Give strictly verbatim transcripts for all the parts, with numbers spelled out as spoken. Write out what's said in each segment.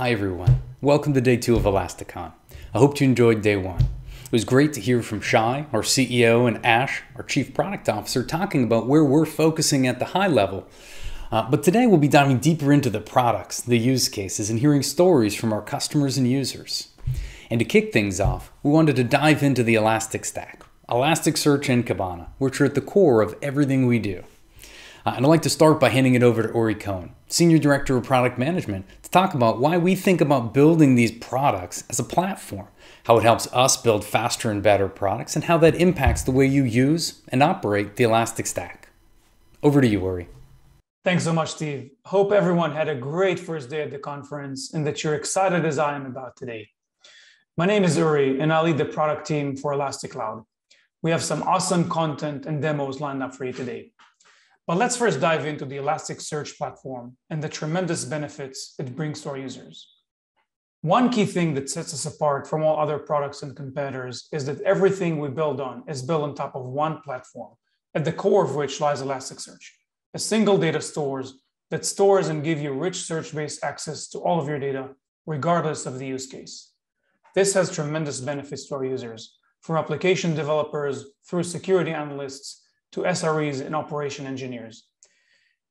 Hi everyone, welcome to day two of ElasticCon. I hope you enjoyed day one. It was great to hear from Shai, our C E O, and Ash, our Chief Product Officer, talking about where we're focusing at the high level. Uh, but today we'll be diving deeper into the products, the use cases, and hearing stories from our customers and users. And to kick things off, we wanted to dive into the Elastic Stack, Elasticsearch and Kibana, which are at the core of everything we do. Uh, and I'd like to start by handing it over to Uri Cohen, Senior Director of Product Management, to talk about why we think about building these products as a platform, how it helps us build faster and better products, and how that impacts the way you use and operate the Elastic Stack. Over to you, Uri. Thanks so much, Steve. Hope everyone had a great first day at the conference and that you're excited as I am about today. My name is Uri, and I lead the product team for Elastic Cloud. We have some awesome content and demos lined up for you today. But let's first dive into the Elasticsearch platform and the tremendous benefits it brings to our users. One key thing that sets us apart from all other products and competitors is that everything we build on is built on top of one platform, at the core of which lies Elasticsearch, a single data store that stores and gives you rich search-based access to all of your data, regardless of the use case. This has tremendous benefits to our users, from application developers through security analysts, to S R Es and operation engineers.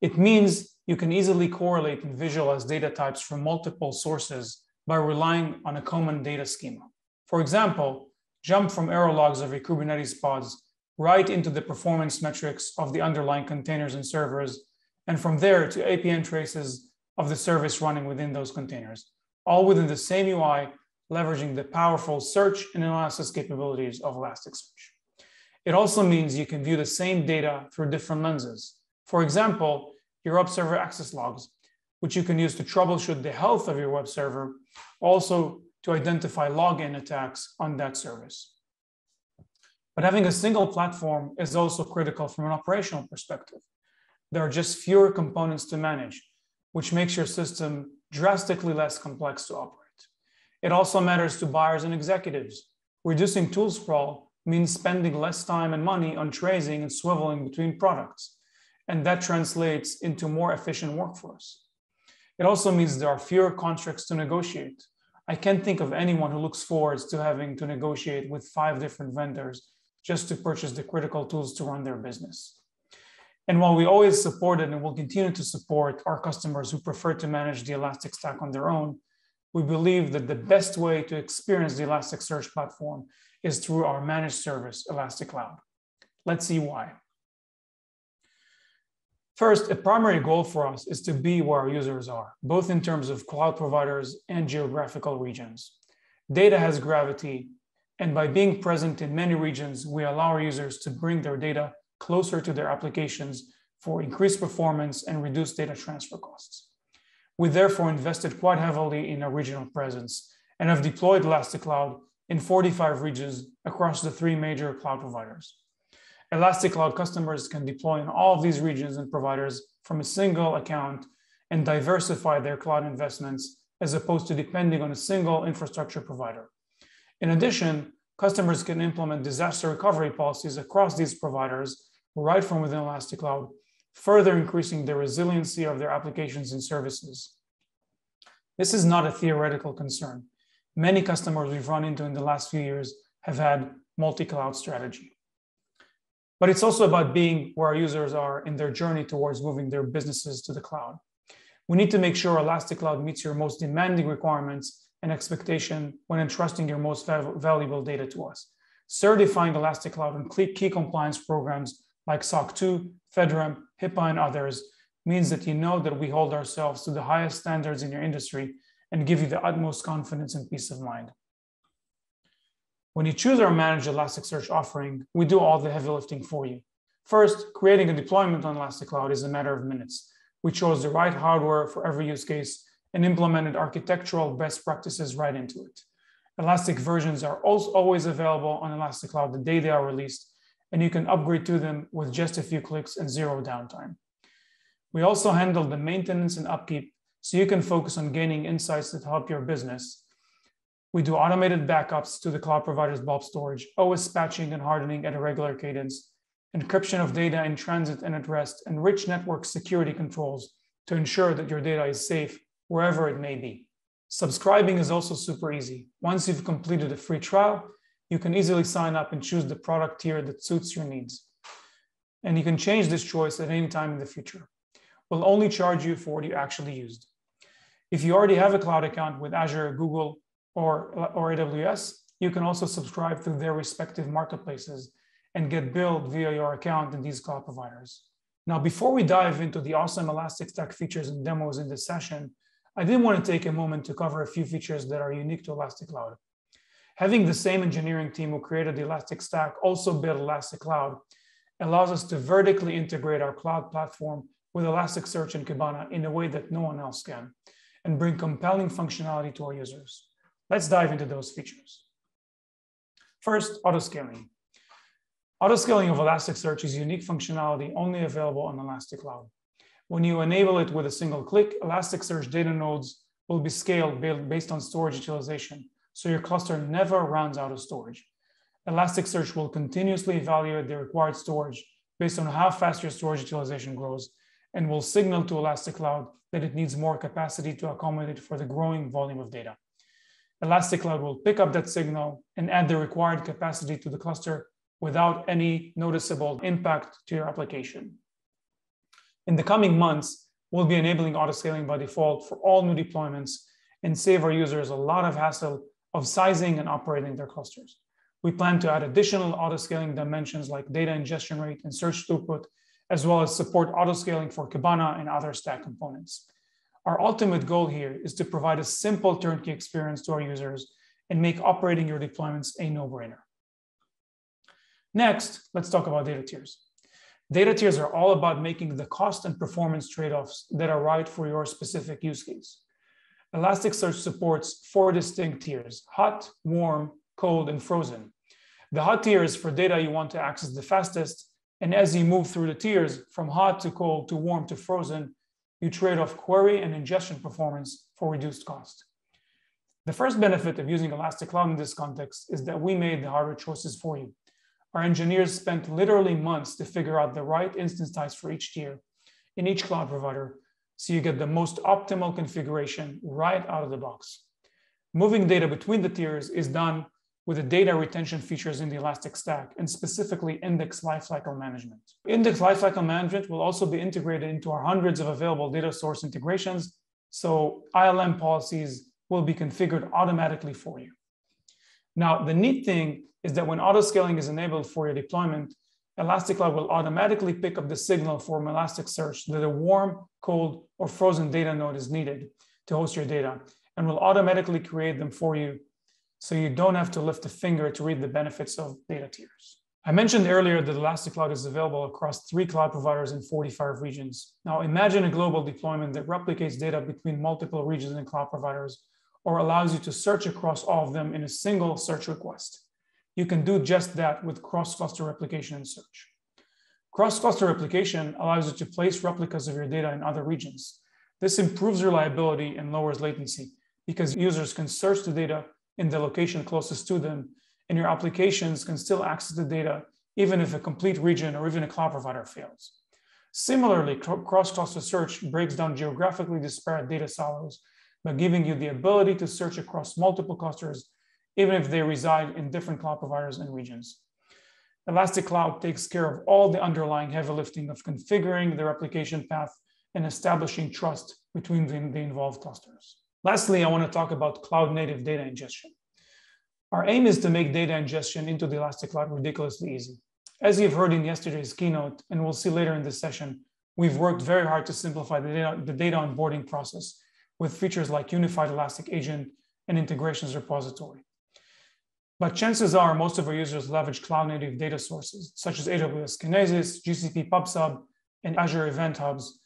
It means you can easily correlate and visualize data types from multiple sources by relying on a common data schema. For example, jump from error logs of your Kubernetes pods right into the performance metrics of the underlying containers and servers, and from there to A P M traces of the service running within those containers, all within the same U I, leveraging the powerful search and analysis capabilities of Elasticsearch. It also means you can view the same data through different lenses. For example, your web server access logs, which you can use to troubleshoot the health of your web server, also to identify login attacks on that service. But having a single platform is also critical from an operational perspective. There are just fewer components to manage, which makes your system drastically less complex to operate. It also matters to buyers and executives. Reducing tool sprawl means spending less time and money on tracing and swiveling between products. And that translates into more efficient workforce. It also means there are fewer contracts to negotiate. I can't think of anyone who looks forward to having to negotiate with five different vendors just to purchase the critical tools to run their business. And while we always supported and will continue to support our customers who prefer to manage the Elastic Stack on their own, we believe that the best way to experience the Elasticsearch platform is through our managed service, Elastic Cloud. Let's see why. First, a primary goal for us is to be where our users are, both in terms of cloud providers and geographical regions. Data has gravity, and by being present in many regions, we allow our users to bring their data closer to their applications for increased performance and reduced data transfer costs. We therefore invested quite heavily in our regional presence and have deployed Elastic Cloud in forty-five regions across the three major cloud providers. Elastic Cloud customers can deploy in all of these regions and providers from a single account and diversify their cloud investments as opposed to depending on a single infrastructure provider. In addition, customers can implement disaster recovery policies across these providers right from within Elastic Cloud, further increasing the resiliency of their applications and services. This is not a theoretical concern. Many customers we've run into in the last few years have had multi-cloud strategy. But it's also about being where our users are in their journey towards moving their businesses to the cloud. We need to make sure Elastic Cloud meets your most demanding requirements and expectations when entrusting your most valuable data to us. Certifying Elastic Cloud on key compliance programs like S O C two, FedRAMP, HIPAA, and others means that you know that we hold ourselves to the highest standards in your industry and give you the utmost confidence and peace of mind. When you choose our managed Elasticsearch offering, we do all the heavy lifting for you. First, creating a deployment on Elastic Cloud is a matter of minutes. We chose the right hardware for every use case and implemented architectural best practices right into it. Elastic versions are also always available on Elastic Cloud the day they are released, and you can upgrade to them with just a few clicks and zero downtime. We also handle the maintenance and upkeep so you can focus on gaining insights that help your business. We do automated backups to the cloud provider's bulk storage, O S patching and hardening at a regular cadence, encryption of data in transit and at rest, and rich network security controls to ensure that your data is safe wherever it may be. Subscribing is also super easy. Once you've completed a free trial, you can easily sign up and choose the product tier that suits your needs. And you can change this choice at any time in the future. We'll only charge you for what you actually used. If you already have a cloud account with Azure, Google, or, or A W S, you can also subscribe through their respective marketplaces and get billed via your account in these cloud providers. Now, before we dive into the awesome Elasticsearch features and demos in this session, I did want to take a moment to cover a few features that are unique to Elastic Cloud. Having the same engineering team who created the Elastic Stack also build Elastic Cloud allows us to vertically integrate our cloud platform with Elasticsearch and Kibana in a way that no one else can, and bring compelling functionality to our users. Let's dive into those features. First, autoscaling. Autoscaling of Elasticsearch is unique functionality only available on Elastic Cloud. When you enable it with a single click, Elasticsearch data nodes will be scaled based on storage utilization, so your cluster never runs out of storage. Elasticsearch will continuously evaluate the required storage based on how fast your storage utilization grows, and will signal to Elastic Cloud that it needs more capacity to accommodate for the growing volume of data. Elastic Cloud will pick up that signal and add the required capacity to the cluster without any noticeable impact to your application. In the coming months, we'll be enabling autoscaling by default for all new deployments and save our users a lot of hassle of sizing and operating their clusters. We plan to add additional autoscaling dimensions like data ingestion rate and search throughput, as well as support autoscaling for Kibana and other stack components. Our ultimate goal here is to provide a simple turnkey experience to our users and make operating your deployments a no-brainer. Next, let's talk about data tiers. Data tiers are all about making the cost and performance trade-offs that are right for your specific use case. Elasticsearch supports four distinct tiers: hot, warm, cold, and frozen. The hot tier is for data you want to access the fastest, and as you move through the tiers from hot to cold to warm to frozen, you trade off query and ingestion performance for reduced cost. The first benefit of using Elastic Cloud in this context is that we made the hardware choices for you. Our engineers spent literally months to figure out the right instance types for each tier in each cloud provider, so you get the most optimal configuration right out of the box. Moving data between the tiers is done with the data retention features in the Elastic Stack, and specifically index lifecycle management. Index lifecycle management will also be integrated into our hundreds of available data source integrations, so I L M policies will be configured automatically for you. Now, the neat thing is that when autoscaling is enabled for your deployment, Elastic Cloud will automatically pick up the signal from Elasticsearch that a warm, cold, or frozen data node is needed to host your data, and will automatically create them for you, so you don't have to lift a finger to read the benefits of data tiers. I mentioned earlier that Elastic Cloud is available across three cloud providers in forty-five regions. Now imagine a global deployment that replicates data between multiple regions and cloud providers, or allows you to search across all of them in a single search request. You can do just that with cross-cluster replication and search. Cross-cluster replication allows you to place replicas of your data in other regions. This improves reliability and lowers latency because users can search the data in the location closest to them, and your applications can still access the data even if a complete region or even a cloud provider fails. Similarly, cross-cluster search breaks down geographically disparate data silos by giving you the ability to search across multiple clusters, even if they reside in different cloud providers and regions. Elastic Cloud takes care of all the underlying heavy lifting of configuring the replication path and establishing trust between the involved clusters. Lastly, I want to talk about cloud-native data ingestion. Our aim is to make data ingestion into the Elastic Cloud ridiculously easy. As you've heard in yesterday's keynote, and we'll see later in this session, we've worked very hard to simplify the data, the data onboarding process with features like Unified Elastic Agent and Integrations Repository. But chances are most of our users leverage cloud-native data sources, such as A W S Kinesis, G C P PubSub, and Azure Event Hubs,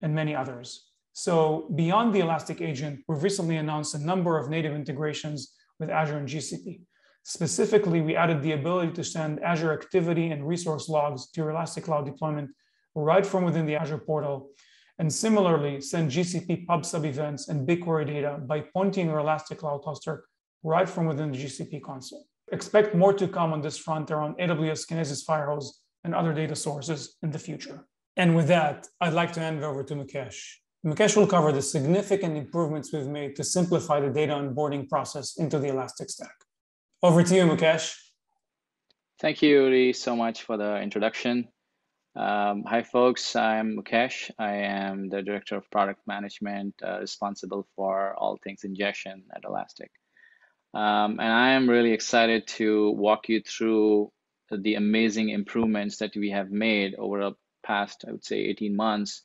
and many others. So beyond the Elastic Agent, we've recently announced a number of native integrations with Azure and G C P. Specifically, we added the ability to send Azure activity and resource logs to your Elastic Cloud deployment right from within the Azure portal, and similarly send G C P PubSub events and BigQuery data by pointing your Elastic Cloud cluster right from within the G C P console. Expect more to come on this front around A W S Kinesis Firehose and other data sources in the future. And with that, I'd like to hand it over to Mukesh, Mukesh will cover the significant improvements we've made to simplify the data onboarding process into the Elastic Stack. Over to you, Mukesh. Thank you, Uri, so much for the introduction. Um, hi, folks. I'm Mukesh. I am the Director of Product Management, uh, responsible for all things ingestion at Elastic. Um, and I am really excited to walk you through the amazing improvements that we have made over the past, I would say, eighteen months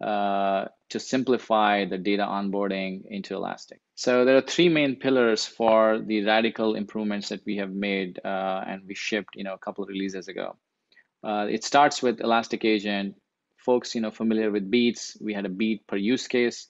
uh, to simplify the data onboarding into Elastic. So there are three main pillars for the radical improvements that we have made uh, and we shipped, you know, a couple of releases ago. Uh, it starts with Elastic Agent. Folks, you know, familiar with Beats, we had a beat per use case,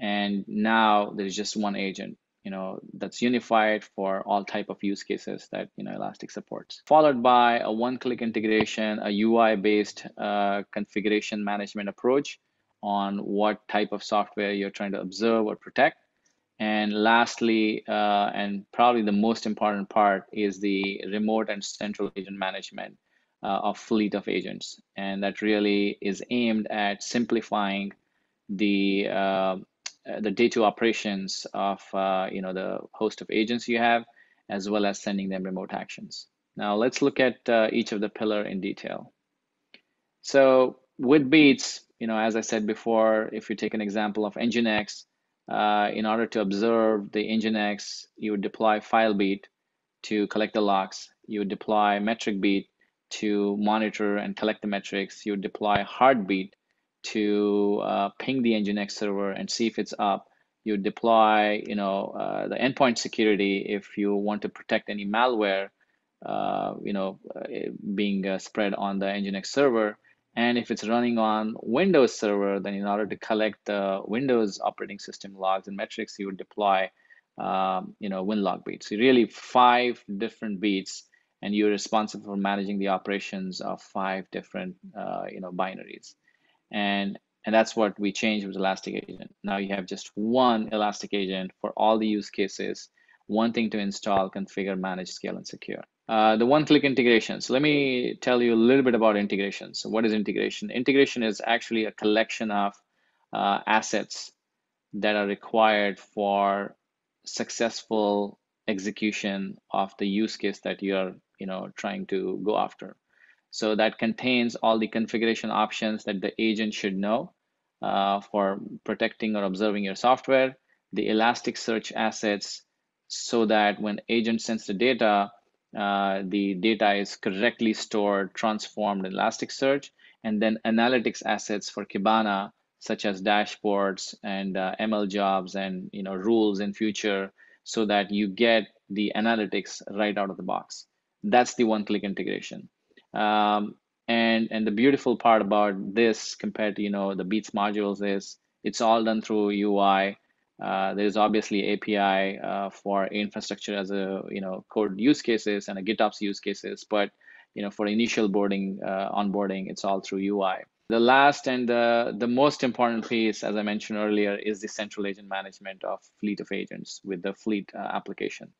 and now there's just one agent, you know, that's unified for all type of use cases that, you know, Elastic supports. Followed by a one-click integration, a U I-based uh, configuration management approach on what type of software you're trying to observe or protect. And lastly, uh, and probably the most important part, is the remote and central agent management uh, of fleet of agents. And that really is aimed at simplifying the uh, the day-to operations of uh, you know, the host of agents you have, as well as sending them remote actions. Now let's look at uh, each of the pillar in detail. So with Beats, you know, as I said before, if you take an example of NGINX, uh, in order to observe the NGINX, you would deploy FileBeat to collect the logs. You would deploy MetricBeat to monitor and collect the metrics. You would deploy HeartBeat to uh, ping the NGINX server and see if it's up. You deploy, you know, uh, the endpoint security if you want to protect any malware, uh, you know, uh, being uh, spread on the NGINX server. And if it's running on Windows server, then in order to collect the Windows operating system logs and metrics, you would deploy, um, you know, WinLogBeat. So really five different beats, and you're responsible for managing the operations of five different, uh, you know, binaries. And, and that's what we changed with Elastic Agent. Now you have just one Elastic Agent for all the use cases, one thing to install, configure, manage, scale, and secure. Uh, the one-click integration. So let me tell you a little bit about integration. So what is integration? Integration is actually a collection of uh, assets that are required for successful execution of the use case that you're, you know, trying to go after. So that contains all the configuration options that the agent should know uh, for protecting or observing your software, the Elasticsearch assets, so that when agent sends the data, uh, the data is correctly stored, transformed in Elasticsearch, and then analytics assets for Kibana, such as dashboards and uh, M L jobs and, you know, rules in future, so that you get the analytics right out of the box. That's the one-click integration. Um, and and the beautiful part about this compared to, you know, the Beats modules is it's all done through U I. Uh, there's obviously A P I uh, for infrastructure as a, you know, code use cases and a GitOps use cases, but, you know, for initial boarding, uh, onboarding, it's all through U I. The last and the, the most important piece, as I mentioned earlier, is the central agent management of fleet of agents with the fleet uh, application.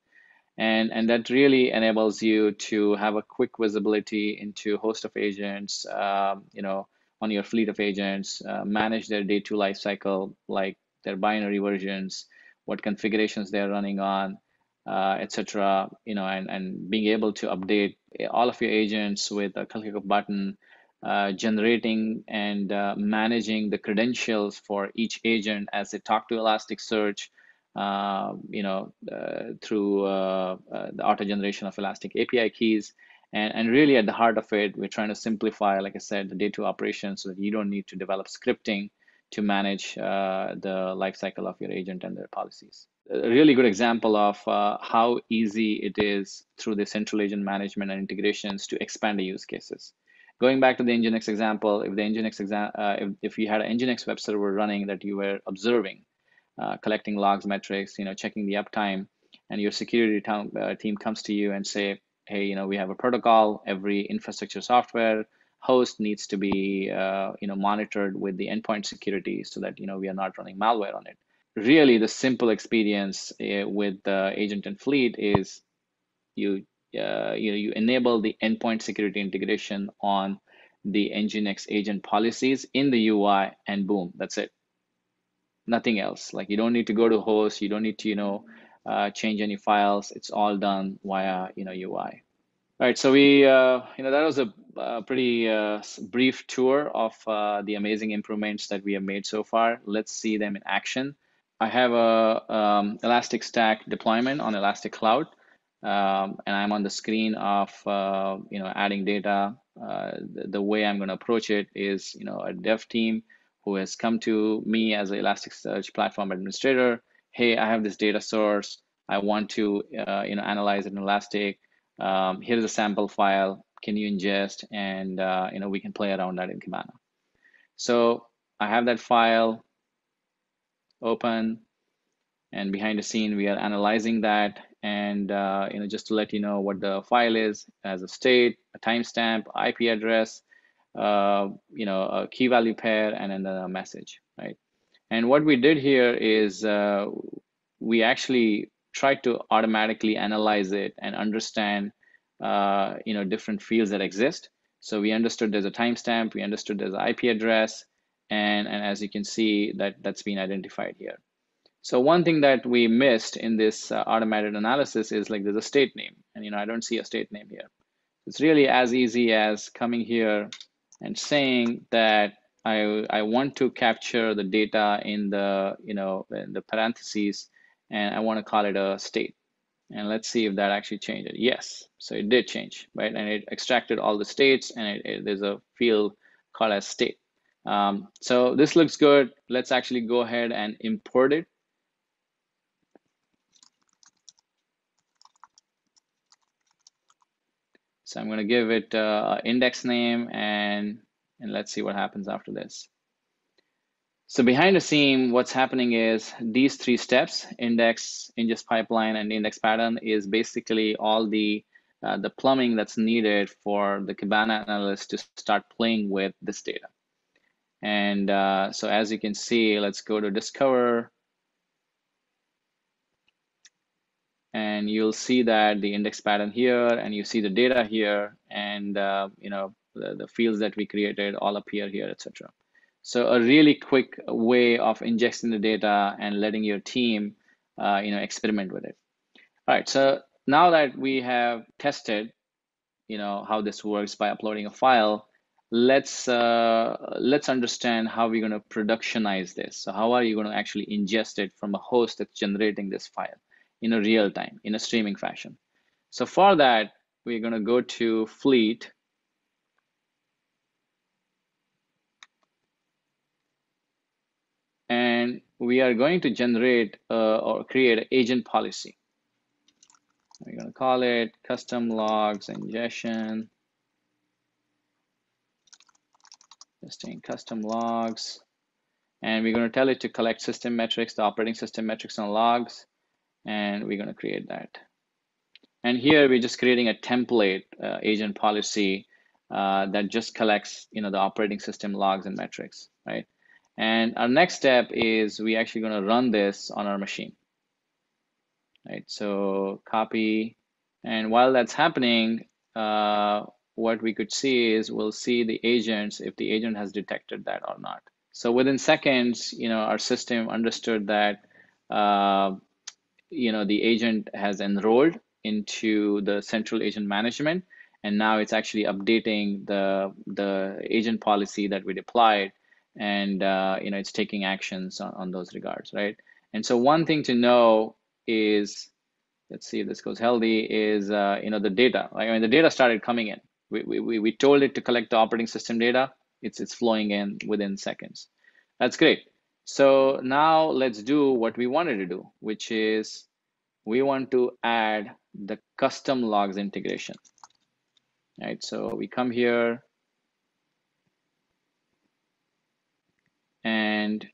And, and that really enables you to have a quick visibility into host of agents, um, you know, on your fleet of agents, uh, manage their day two life cycle, like their binary versions, what configurations they're running on, uh, et cetera, you know, and, and being able to update all of your agents with a click of a button, uh, generating and uh, managing the credentials for each agent as they talk to Elasticsearch, Uh, you know, uh, through uh, uh, the auto generation of Elastic A P I keys. And, and really at the heart of it, we're trying to simplify, like I said, the day two operations so that you don't need to develop scripting to manage uh, the lifecycle of your agent and their policies. A really good example of uh, how easy it is through the central agent management and integrations to expand the use cases. Going back to the NGINX example, if the NGINX exam uh, if, if you had an NGINX web server running that you were observing, Uh, collecting logs, metrics, you know, checking the uptime, and your security uh, team comes to you and say, hey, you know, we have a protocol. Every infrastructure software host needs to be, uh, you know, monitored with the endpoint security so that, you know, we are not running malware on it. Really, the simple experience uh, with the agent and fleet is you, uh, you know, you enable the endpoint security integration on the NGINX agent policies in the U I, and boom, that's it. nothing else. Like you don't need to go to host, you don't need to, you know, uh, change any files. It's all done via, you know, U I. All right, so we, uh, you know, that was a, a pretty uh, brief tour of uh, the amazing improvements that we have made so far. Let's see them in action. I have a um, Elastic Stack deployment on Elastic Cloud, um, and I'm on the screen of, uh, you know, adding data. Uh, the, the way I'm going to approach it is, you know, a dev team who has come to me as an Elasticsearch platform administrator. Hey, I have this data source. I want to, uh, you know, analyze it in Elastic. Um, here's a sample file, can you ingest, and uh, you know, we can play around that in Kibana. So I have that file open, and behind the scene we are analyzing that, and uh, you know, just to let you know what the file is, as a state, a timestamp, I P address, uh, you know, a key value pair, and then a message, right? And what we did here is uh, we actually try to automatically analyze it and understand, uh, you know, different fields that exist. So we understood there's a timestamp, we understood there's an I P address, and, and as you can see, that, that's been identified here. So one thing that we missed in this uh, automated analysis is like there's a state name, and, you know, I don't see a state name here. It's really as easy as coming here and saying that I, I want to capture the data in the, you know, in the parentheses, and I want to call it a state. And let's see if that actually changed it. Yes, so it did change, right? And it extracted all the states, and it, it, there's a field called as state. Um, so this looks good. Let's actually go ahead and import it. So I'm going to give it uh, an index name, and, and let's see what happens after this. So behind the scene, what's happening is these three steps, index, ingest pipeline, and index pattern, is basically all the uh, the plumbing that's needed for the Kibana analyst to start playing with this data. And uh, so as you can see, let's go to discover. And you'll see that the index pattern here, and you see the data here, and uh, you know, the, the fields that we created all appear here, et cetera. So a really quick way of ingesting the data and letting your team, uh, you know, experiment with it. All right, so now that we have tested, you know, how this works by uploading a file, let's uh, let's understand how we're going to productionize this. So how are you going to actually ingest it from a host that's generating this file in a real time, in a streaming fashion? So for that, we're going to go to Fleet. And we are going to generate uh, or create an agent policy. We're going to call it custom logs ingestion. Just in custom logs. And we're going to tell it to collect system metrics, the operating system metrics on logs. And we're going to create that. And here we're just creating a template uh, agent policy uh, that just collects, you know, the operating system logs and metrics, right? And our next step is we actually going to run this on our machine, right? So copy, and while that's happening, uh, what we could see is we'll see the agents, if the agent has detected that or not. So within seconds, you know, our system understood that, uh, you know, the agent has enrolled into the central agent management, and now it's actually updating the, the agent policy that we deployed. And uh, you know, it's taking actions on, on those regards, right? And so one thing to know is, let's see if this goes healthy, is uh, you know, the data. I mean, the data started coming in. We we we told it to collect the operating system data. It's it's flowing in within seconds. That's great. So now let's do what we wanted to do, which is we want to add the custom logs integration, right? So we come here. And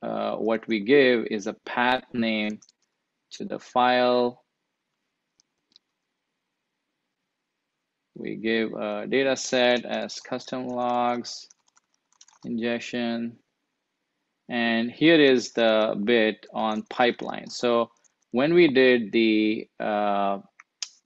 uh, what we give is a path name to the file. We give a data set as custom logs ingestion. And here is the bit on pipeline. So when we did the, uh,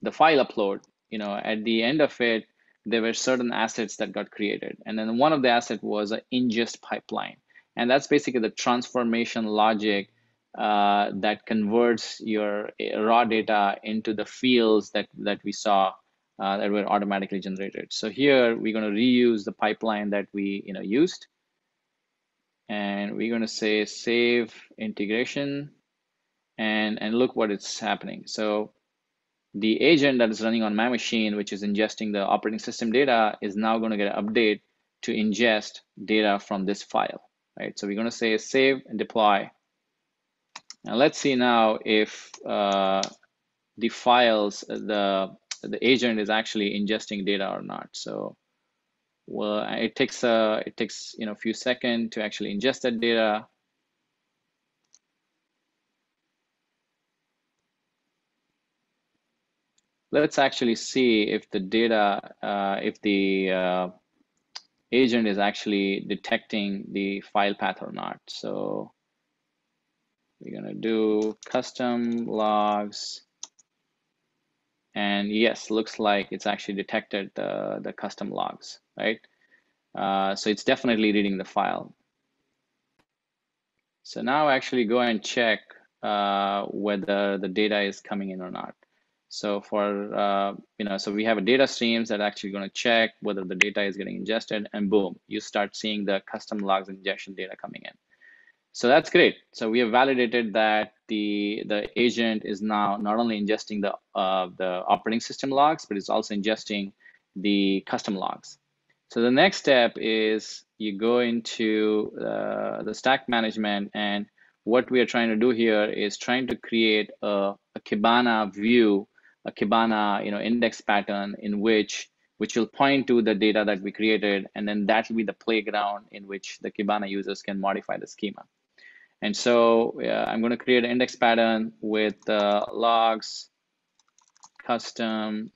the file upload, you know, at the end of it, there were certain assets that got created. And then one of the assets was an ingest pipeline. And that's basically the transformation logic uh, that converts your raw data into the fields that, that we saw uh, that were automatically generated. So here we're going to reuse the pipeline that we you know, used. And we're going to say save integration. And, and look what it's happening. So the agent that is running on my machine, which is ingesting the operating system data, is now going to get an update to ingest data from this file, right? So we're going to say save and deploy. And let's see now if uh, the files, the, the agent is actually ingesting data or not. So well, it takes a, it takes, you know, a few seconds to actually ingest that data. Let's actually see if the data, uh, if the uh, agent is actually detecting the file path or not. So we're gonna do custom logs. And yes, looks like it's actually detected the, the custom logs, right? Uh, so it's definitely reading the file. So now actually go and check uh, whether the data is coming in or not. So for, uh, you know, so we have a data streams that are actually going to check whether the data is getting ingested, and boom, you start seeing the custom logs ingestion data coming in. So that's great. So we have validated that the, the agent is now not only ingesting the, uh, the operating system logs, but it's also ingesting the custom logs. So the next step is you go into uh, the stack management, and what we are trying to do here is trying to create a, a Kibana view a Kibana, you know, index pattern in which, which will point to the data that we created. And then that will be the playground in which the Kibana users can modify the schema. And so uh, I'm going to create an index pattern with uh, logs, custom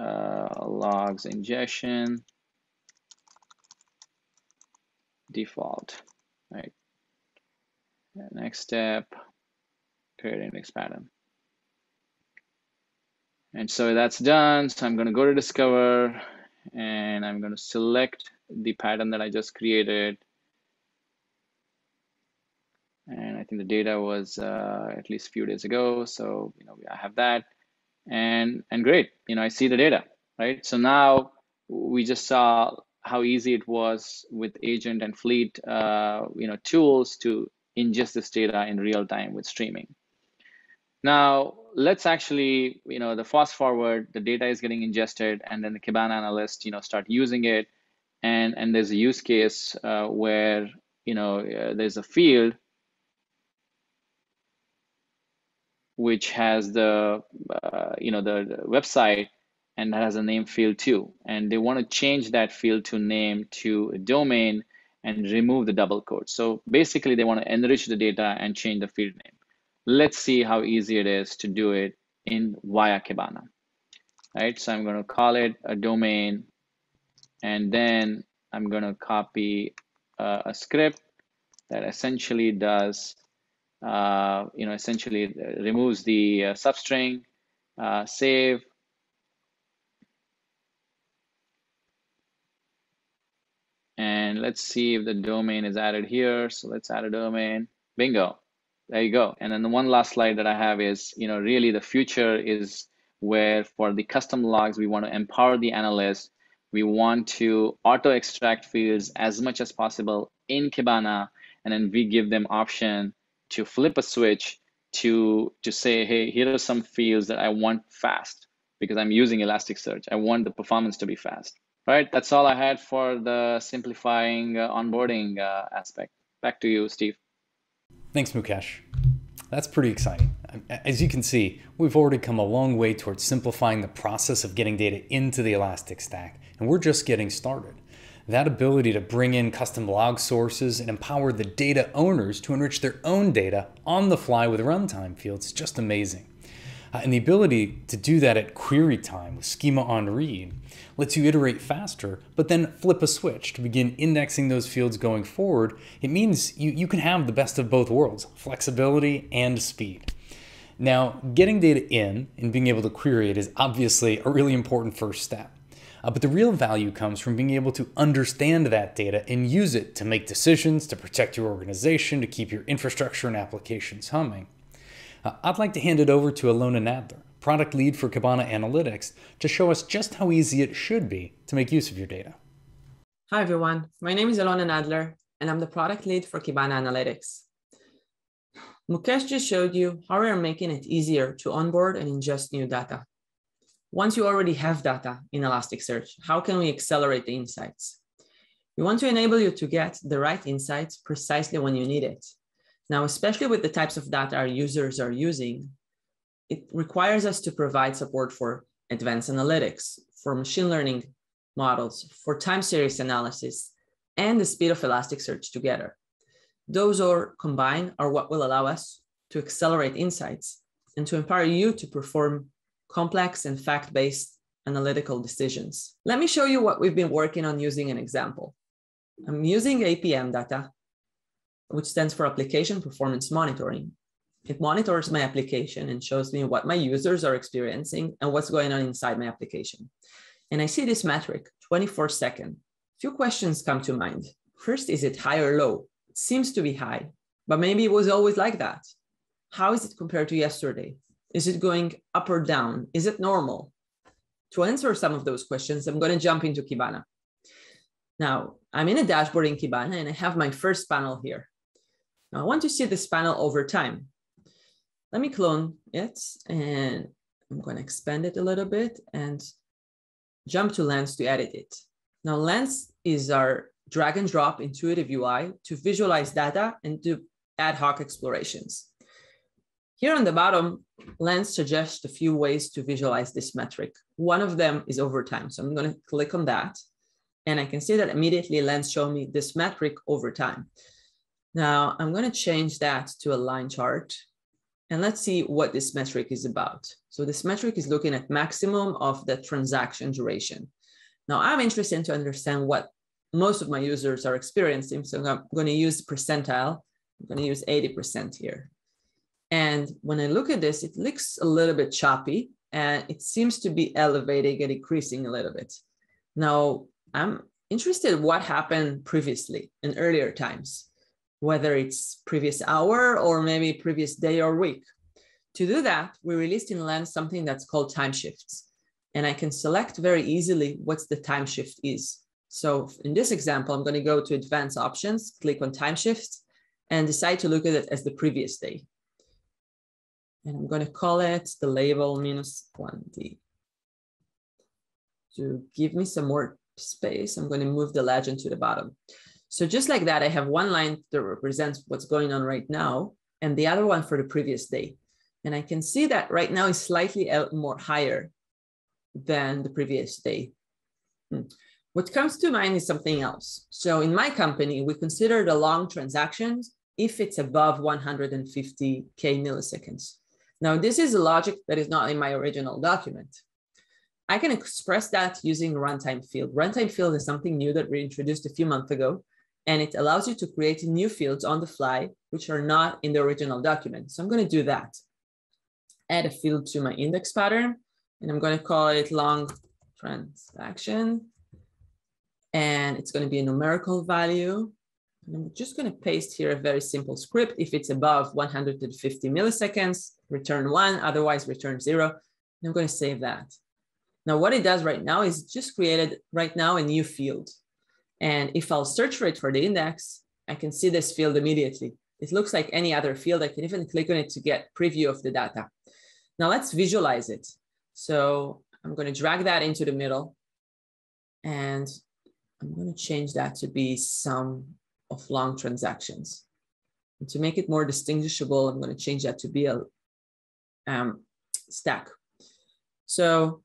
uh, logs ingestion, default, right? Next step, create index pattern. And so that's done. So I'm going to go to Discover, and I'm going to select the pattern that I just created. And I think the data was uh, at least a few days ago. So, you know, I have that, and, and great, you know, I see the data, right? So now we just saw how easy it was with agent and fleet, uh, you know, tools to ingest this data in real time with streaming. Now, let's actually, you know, the fast forward, the data is getting ingested, and then the Kibana analyst, you know, start using it. And, and there's a use case uh, where, you know, uh, there's a field which has the, uh, you know, the, the website, and that has a name field too. And they want to change that field to name to a domain and remove the double quotes. So basically they want to enrich the data and change the field name. Let's see how easy it is to do it in via Kibana, right? So I'm going to call it a domain, and then I'm going to copy uh, a script that essentially does, uh, you know, essentially removes the uh, substring, uh, save. And let's see if the domain is added here. So let's add a domain, bingo. There you go. And then the one last slide that I have is, you know, really the future is where for the custom logs, we want to empower the analyst. We want to auto extract fields as much as possible in Kibana. And then we give them option to flip a switch to, to say, hey, here are some fields that I want fast because I'm using Elasticsearch. I want the performance to be fast. All right. That's all I had for the simplifying uh, onboarding uh, aspect. Back to you, Steve. Thanks, Mukesh. That's pretty exciting. As you can see, we've already come a long way towards simplifying the process of getting data into the Elastic Stack, and we're just getting started. That ability to bring in custom log sources and empower the data owners to enrich their own data on the fly with runtime fields is just amazing. Uh, and the ability to do that at query time with schema on read lets you iterate faster, but then flip a switch to begin indexing those fields going forward. It means you, you can have the best of both worlds, flexibility and speed. Now, getting data in and being able to query it is obviously a really important first step. Uh, but the real value comes from being able to understand that data and use it to make decisions, to protect your organization, to keep your infrastructure and applications humming. Uh, I'd like to hand it over to Alona Nadler, product lead for Kibana Analytics, to show us just how easy it should be to make use of your data. Hi, everyone. My name is Alona Nadler, and I'm the product lead for Kibana Analytics. Mukesh just showed you how we are making it easier to onboard and ingest new data. Once you already have data in Elasticsearch, how can we accelerate the insights? We want to enable you to get the right insights precisely when you need it. Now, especially with the types of data our users are using, it requires us to provide support for advanced analytics, for machine learning models, for time series analysis, and the speed of Elasticsearch together. Those or combined are what will allow us to accelerate insights and to empower you to perform complex and fact-based analytical decisions. Let me show you what we've been working on using an example. I'm using A P M data, which stands for Application Performance Monitoring. It monitors my application and shows me what my users are experiencing and what's going on inside my application. And I see this metric, twenty-four second. A few questions come to mind. First, is it high or low? Seems to be high, but maybe it was always like that. How is it compared to yesterday? Is it going up or down? Is it normal? To answer some of those questions, I'm going to jump into Kibana. Now, I'm in a dashboard in Kibana, and I have my first panel here. Now, I want to see this panel over time. Let me clone it, and I'm going to expand it a little bit and jump to Lens to edit it. Now, Lens is our drag and drop intuitive U I to visualize data and do ad hoc explorations. Here on the bottom, Lens suggests a few ways to visualize this metric. One of them is over time. So I'm going to click on that. And I can see that immediately Lens showed me this metric over time. Now I'm going to change that to a line chart. And let's see what this metric is about. So this metric is looking at maximum of the transaction duration. Now I'm interested to understand what most of my users are experiencing. So I'm going to use percentile. I'm going to use eighty percent here. And when I look at this, it looks a little bit choppy and it seems to be elevating and increasing a little bit. Now I'm interested in what happened previously in earlier times, whether it's previous hour or maybe previous day or week. To do that, we released in Lens something that's called time shifts. And I can select very easily what's the time shift is. So in this example, I'm going to go to advanced options, click on time shifts, and decide to look at it as the previous day. And I'm going to call it the label minus one D. To give me some more space, I'm going to move the legend to the bottom. So just like that, I have one line that represents what's going on right now, and the other one for the previous day. And I can see that right now is slightly more higher than the previous day. Hmm. What comes to mind is something else. So in my company, we consider the long transactions if it's above one hundred fifty K milliseconds. Now, this is a logic that is not in my original document. I can express that using runtime field. Runtime field is something new that we introduced a few months ago, and it allows you to create new fields on the fly, which are not in the original document. So I'm going to do that. Add a field to my index pattern, and I'm going to call it long transaction. And it's going to be a numerical value. And I'm just going to paste here a very simple script. If it's above one hundred fifty milliseconds, return one, otherwise return zero. And I'm going to save that. Now, what it does right now is just created right now a new field. And if I'll search for it for the index, I can see this field immediately. It looks like any other field. I can even click on it to get preview of the data. Now let's visualize it. So I'm going to drag that into the middle, and I'm going to change that to be sum of long transactions. And to make it more distinguishable, I'm going to change that to be a um, stack. So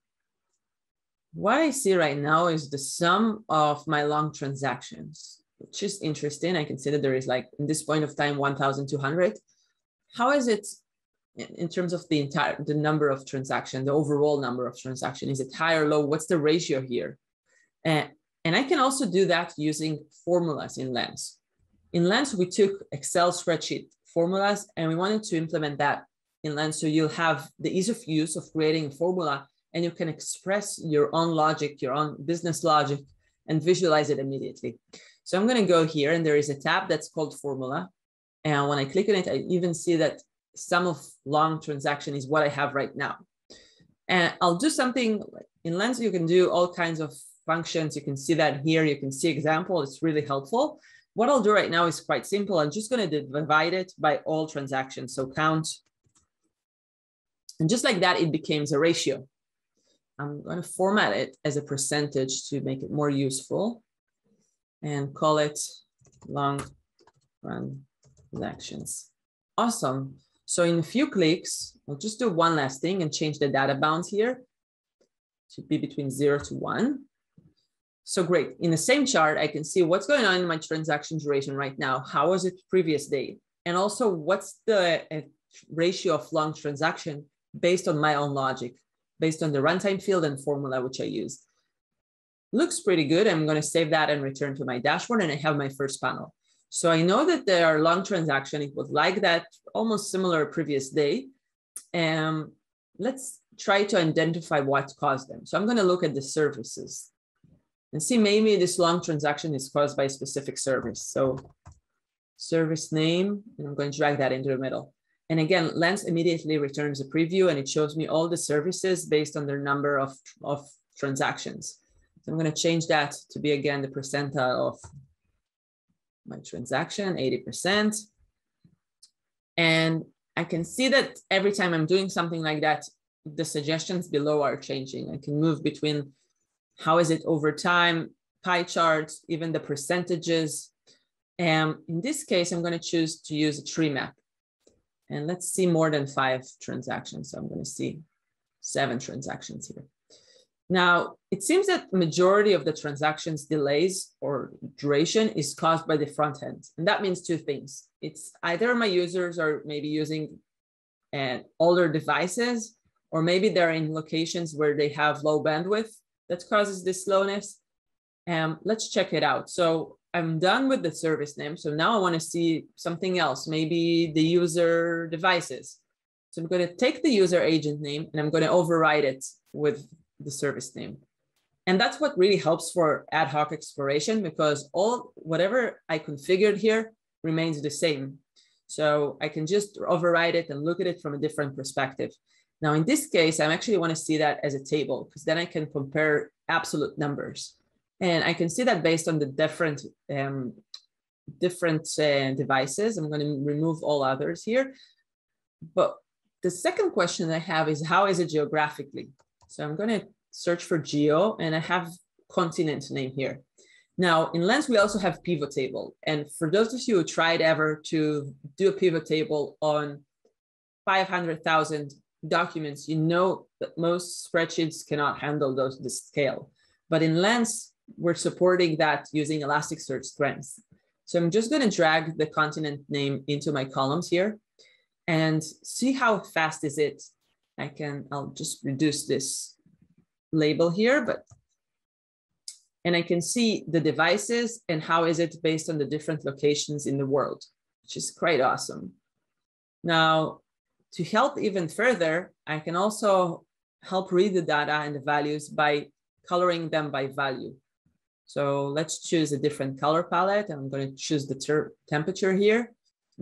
what I see right now is the sum of my long transactions, which is interesting. I can see that there is, like, in this point of time, one thousand two hundred. How is it in terms of the entire, the number of transactions, the overall number of transactions? Is it high or low? What's the ratio here? Uh, And I can also do that using formulas in Lens. In Lens, we took Excel spreadsheet formulas, and we wanted to implement that in Lens. So you'll have the ease of use of creating a formula and you can express your own logic, your own business logic, and visualize it immediately. So I'm going to go here, and there is a tab that's called Formula. And when I click on it, I even see that sum of long transaction is what I have right now. And I'll do something in Lens. You can do all kinds of functions. You can see that here. You can see example. It's really helpful. What I'll do right now is quite simple. I'm just going to divide it by all transactions. So count. And just like that, it becomes a ratio. I'm going to format it as a percentage to make it more useful and call it long run transactions. Awesome. So in a few clicks, I'll just do one last thing and change the data bounds here to be between zero to one. So great. In the same chart, I can see what's going on in my transaction duration right now. How was it previous day? And also what's the uh, ratio of long transaction based on my own logic, based on the runtime field and formula, which I used. Looks pretty good. I'm going to save that and return to my dashboard. And I have my first panel. So I know that there are long transactions. It was like that, almost similar previous day. Um, let's try to identify what caused them. So I'm going to look at the services and see maybe this long transaction is caused by a specific service. So service name, and I'm going to drag that into the middle. And again, Lens immediately returns a preview, and it shows me all the services based on their number of, of transactions. So I'm going to change that to be, again, the percentile of my transaction, eighty percent. And I can see that every time I'm doing something like that, the suggestions below are changing. I can move between how is it over time, pie charts, even the percentages. Um, in this case, I'm going to choose to use a tree map. And let's see more than five transactions. So I'm going to see seven transactions here. Now, it seems that majority of the transactions delays or duration is caused by the front end. And that means two things. It's either my users are maybe using uh, older devices, or maybe they're in locations where they have low bandwidth that causes this slowness. Um, let's check it out. So I'm done with the service name. So now I want to see something else, maybe the user devices. So I'm going to take the user agent name and I'm going to override it with the service name. And that's what really helps for ad hoc exploration, because all whatever I configured here remains the same. So I can just override it and look at it from a different perspective. Now, in this case, I actually want to see that as a table, because then I can compare absolute numbers. And I can see that based on the different, um, different uh, devices. I'm going to remove all others here. But the second question I have is, how is it geographically? So I'm going to search for geo, and I have continent name here. Now, in Lens, we also have pivot table. And for those of you who tried ever to do a pivot table on five hundred thousand documents, you know that most spreadsheets cannot handle those the scale. But in Lens, we're supporting that using Elasticsearch trends. So I'm just going to drag the continent name into my columns here and see how fast is it. I can, I'll just reduce this label here, but, and I can see the devices and how is it based on the different locations in the world, which is quite awesome. Now, to help even further, I can also help read the data and the values by coloring them by value. So let's choose a different color palette. I'm going to choose the temperature here.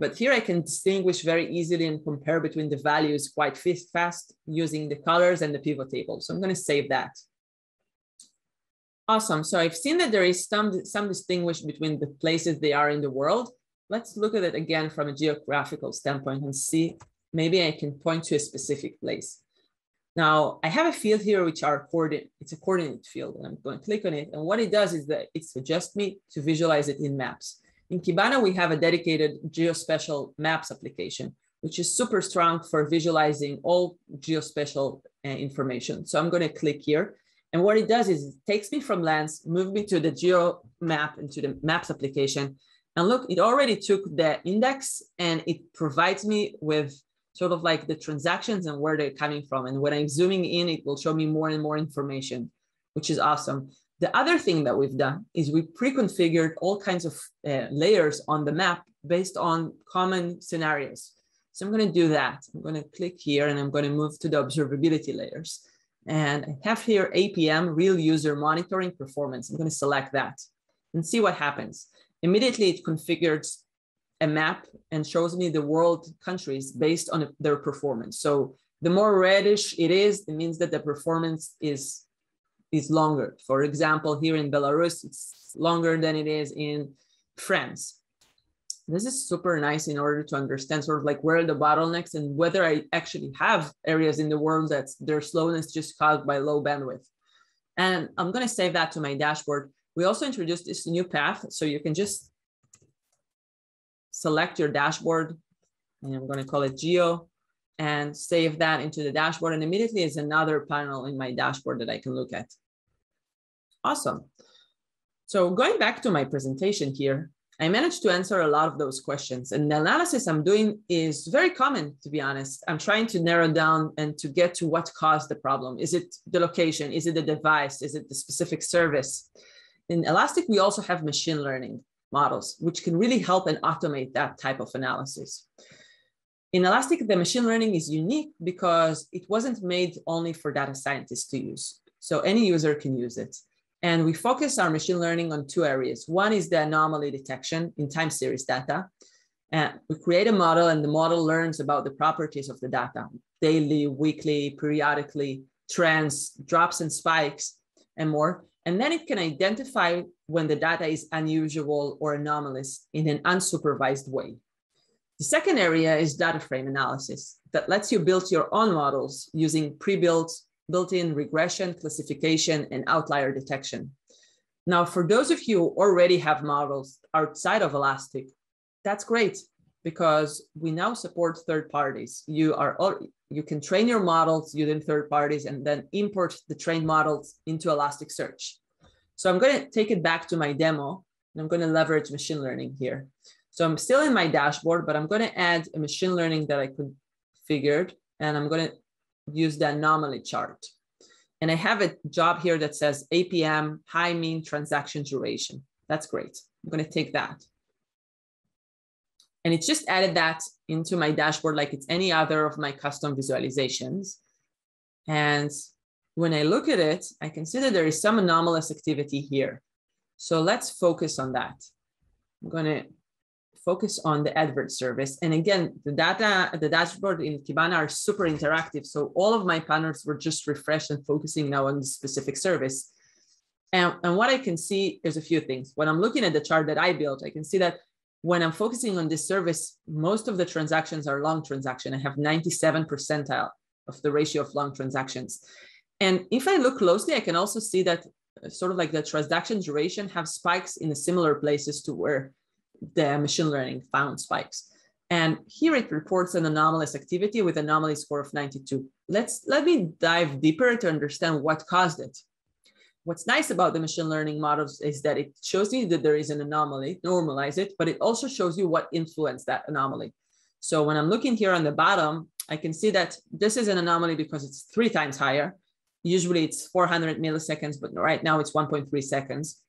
But here I can distinguish very easily and compare between the values quite fast using the colors and the pivot table. So I'm going to save that. Awesome. So I've seen that there is some, some distinguish between the places they are in the world. Let's look at it again from a geographical standpoint and see, maybe I can point to a specific place. Now, I have a field here which are coordinate. It's a coordinate field, and I'm going to click on it. And what it does is that it suggests me to visualize it in maps. In Kibana, we have a dedicated geospatial maps application, which is super strong for visualizing all geospatial uh, information. So I'm going to click here. And what it does is it takes me from Lens, move me to the geo map into the maps application. And look, it already took the index and it provides me with sort of like the transactions and where they're coming from. And when I'm zooming in, it will show me more and more information, which is awesome. The other thing that we've done is we pre-configured all kinds of uh, layers on the map based on common scenarios. So I'm going to do that. I'm going to click here and I'm going to move to the observability layers. And I have here A P M, real user monitoring performance. I'm going to select that and see what happens. Immediately, it configures a map and shows me the world countries based on their performance. So the more reddish it is, it means that the performance is, is longer. For example, here in Belarus, it's longer than it is in France. This is super nice in order to understand sort of like where are the bottlenecks and whether I actually have areas in the world that's their slowness just caused by low bandwidth. And I'm going to save that to my dashboard. We also introduced this new path. So you can just select your dashboard, and I'm going to call it Geo, and save that into the dashboard. And immediately is another panel in my dashboard that I can look at. Awesome. So going back to my presentation here, I managed to answer a lot of those questions, and the analysis I'm doing is very common, to be honest. I'm trying to narrow down and to get to what caused the problem. Is it the location? Is it the device? Is it the specific service? In Elastic, we also have machine learning models, which can really help and automate that type of analysis. In Elastic, the machine learning is unique because it wasn't made only for data scientists to use. So any user can use it. And we focus our machine learning on two areas. One is the anomaly detection in time series data. Uh, we create a model, and the model learns about the properties of the data, daily, weekly, periodically, trends, drops and spikes, and more. And then it can identify when the data is unusual or anomalous in an unsupervised way. The second area is data frame analysis that lets you build your own models using pre-built built-in regression, classification, and outlier detection. Now, for those of you who already have models outside of Elastic, that's great because we now support third parties. You, are, you can train your models using third parties and then import the trained models into Elasticsearch. So I'm going to take it back to my demo, and I'm going to leverage machine learning here. So I'm still in my dashboard, but I'm going to add a machine learning that I configured, and I'm going to use the anomaly chart. And I have a job here that says A P M, high mean transaction duration. That's great. I'm going to take that. And it just added that into my dashboard like it's any other of my custom visualizations. And when I look at it, I can see that there is some anomalous activity here. So let's focus on that. I'm going to focus on the advert service. And again, the data, the dashboard in Kibana are super interactive. So all of my panels were just refreshed and focusing now on the specific service. And, and what I can see is a few things. When I'm looking at the chart that I built, I can see that when I'm focusing on this service, most of the transactions are long transaction. I have ninety-seven percentile of the ratio of long transactions. And if I look closely, I can also see that sort of like the transaction duration have spikes in the similar places to where the machine learning found spikes. And here it reports an anomalous activity with anomaly score of ninety-two. Let's, let me dive deeper to understand what caused it. What's nice about the machine learning models is that it shows you that there is an anomaly, normalize it, but it also shows you what influenced that anomaly. So when I'm looking here on the bottom, I can see that this is an anomaly because it's three times higher. Usually it's four hundred milliseconds, but right now it's one point three seconds.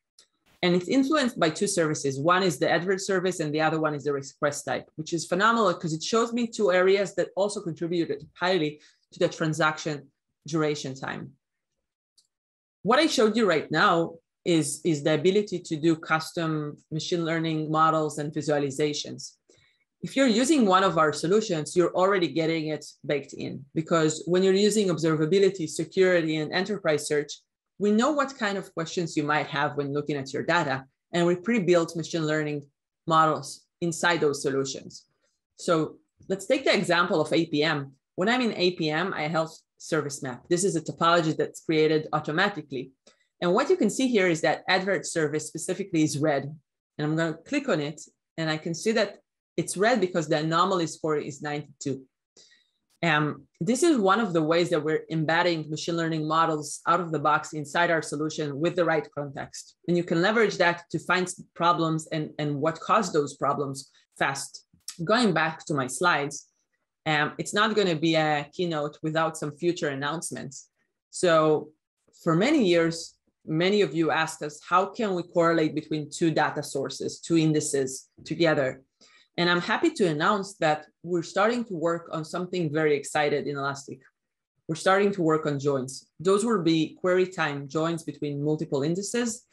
And it's influenced by two services. One is the advert service, and the other one is the request type, which is phenomenal because it shows me two areas that also contributed highly to the transaction duration time. What I showed you right now is, is the ability to do custom machine learning models and visualizations. If you're using one of our solutions, you're already getting it baked in, because when you're using observability, security, and enterprise search, we know what kind of questions you might have when looking at your data, and we pre-built machine learning models inside those solutions. So let's take the example of A P M. When I'm in A P M, I have service map. This is a topology that's created automatically. And what you can see here is that advert service specifically is red. And I'm going to click on it, and I can see that it's red because the anomaly score is ninety-two. Um, this is one of the ways that we're embedding machine learning models out of the box inside our solution with the right context. And you can leverage that to find problems and, and what caused those problems fast. Going back to my slides, um, it's not going to be a keynote without some future announcements. So for many years, many of you asked us, how can we correlate between two data sources, two indices together? And I'm happy to announce that we're starting to work on something very exciting in Elastic. we're starting to work on joins. Those will be query time joins between multiple indices,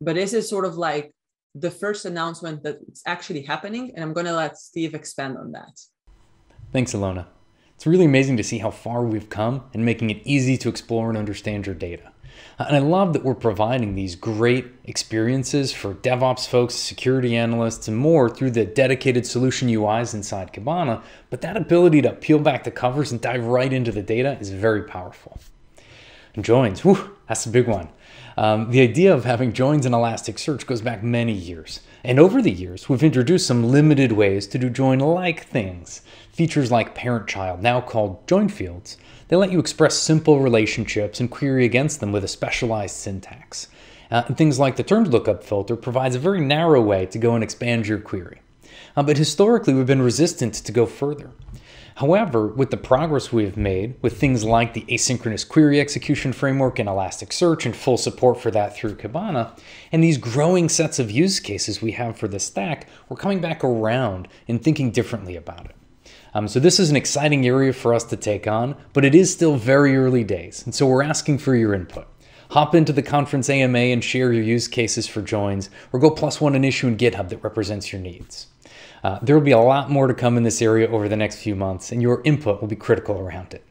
but this is sort of like the first announcement that it's actually happening, and I'm going to let Steve expand on that. Thanks, Alona. It's really amazing to see how far we've come in making it easy to explore and understand your data. And I love that we're providing these great experiences for DevOps folks, security analysts, and more through the dedicated solution U Is inside Kibana, but that ability to peel back the covers and dive right into the data is very powerful. And joins, whew, that's a big one. Um, the idea of having joins in Elasticsearch goes back many years. And over the years, we've introduced some limited ways to do join-like things. Features like parent-child, now called join fields, they let you express simple relationships and query against them with a specialized syntax. Uh, and things like the terms lookup filter provides a very narrow way to go and expand your query. Uh, but historically, we've been resistant to go further. However, with the progress we've made with things like the asynchronous query execution framework and Elasticsearch and full support for that through Kibana, and these growing sets of use cases we have for the stack, we're coming back around and thinking differently about it. Um, so this is an exciting area for us to take on, but it is still very early days, and so we're asking for your input. Hop into the conference A M A and share your use cases for joins, or go plus one an issue in GitHub that represents your needs. Uh, there will be a lot more to come in this area over the next few months, and your input will be critical around it.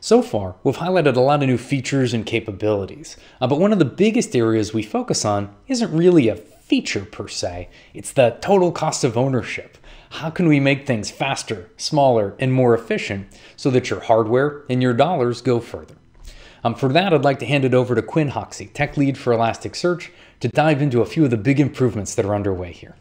So far, we've highlighted a lot of new features and capabilities, uh, but one of the biggest areas we focus on isn't really a feature per se, it's the total cost of ownership. How can we make things faster, smaller, and more efficient so that your hardware and your dollars go further? Um, for that, I'd like to hand it over to Quin Hoxie, tech lead for Elasticsearch, to dive into a few of the big improvements that are underway here.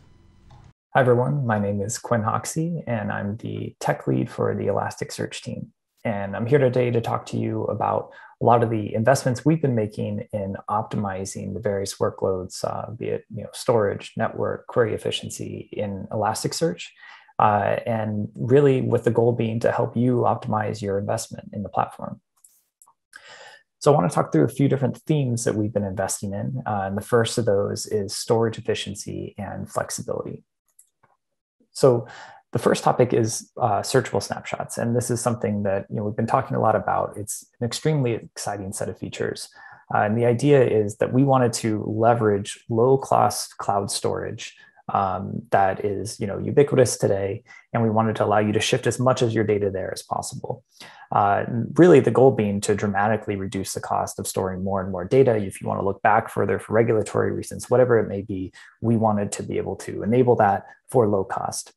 Hi everyone, my name is Quin Hoxie and I'm the tech lead for the Elasticsearch team. And I'm here today to talk to you about a lot of the investments we've been making in optimizing the various workloads, uh, be it you know, storage, network, query efficiency in Elasticsearch. Uh, and really with the goal being to help you optimize your investment in the platform. So I want to talk through a few different themes that we've been investing in. Uh, and the first of those is storage efficiency and flexibility. So the first topic is uh, searchable snapshots. And this is something that you know, we've been talking a lot about. It's an extremely exciting set of features. Uh, and the idea is that we wanted to leverage low-cost cloud storage um, that is you know, ubiquitous today. And we wanted to allow you to shift as much of your data there as possible. Uh, really, the goal being to dramatically reduce the cost of storing more and more data. If you want to look back further for regulatory reasons, whatever it may be, we wanted to be able to enable that for low cost.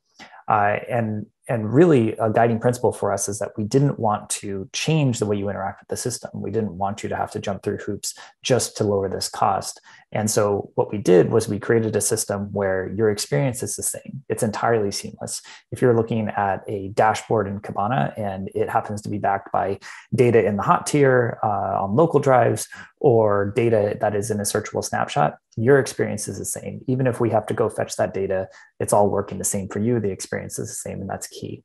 Uh, and, and really a guiding principle for us is that we didn't want to change the way you interact with the system. We didn't want you to have to jump through hoops just to lower this cost. And so what we did was we created a system where your experience is the same. It's entirely seamless. If you're looking at a dashboard in Kibana and it happens to be backed by data in the hot tier uh, on local drives or data that is in a searchable snapshot, your experience is the same. Even if we have to go fetch that data, it's all working the same for you. The experience is the same, and that's key.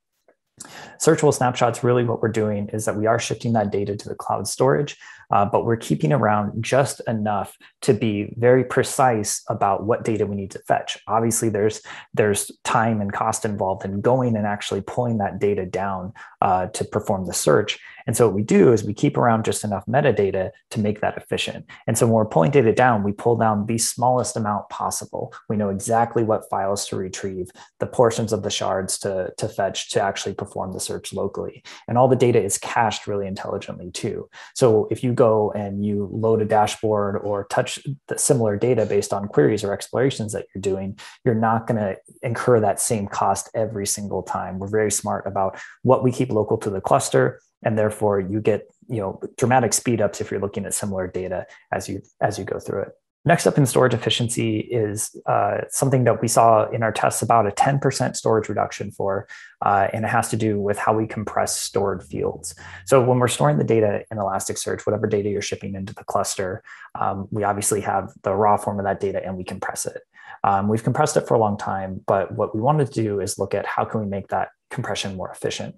Searchable snapshots, really what we're doing is that we are shifting that data to the cloud storage, uh, but we're keeping around just enough to be very precise about what data we need to fetch. Obviously, there's, there's time and cost involved in going and actually pulling that data down uh, to perform the search. And so what we do is we keep around just enough metadata to make that efficient. And so when we're pulling data down, we pull down the smallest amount possible. We know exactly what files to retrieve, the portions of the shards to, to fetch to actually perform the search locally. And all the data is cached really intelligently too. So if you go and you load a dashboard or touch the similar data based on queries or explorations that you're doing, you're not going to incur that same cost every single time. We're very smart about what we keep local to the cluster, and therefore you get you know, dramatic speed ups if you're looking at similar data as you, as you go through it. Next up in storage efficiency is uh, something that we saw in our tests about a ten percent storage reduction for, uh, and it has to do with how we compress stored fields. So when we're storing the data in Elasticsearch, whatever data you're shipping into the cluster, um, we obviously have the raw form of that data and we compress it. Um, we've compressed it for a long time, but what we wanted to do is look at how can we make that compression more efficient.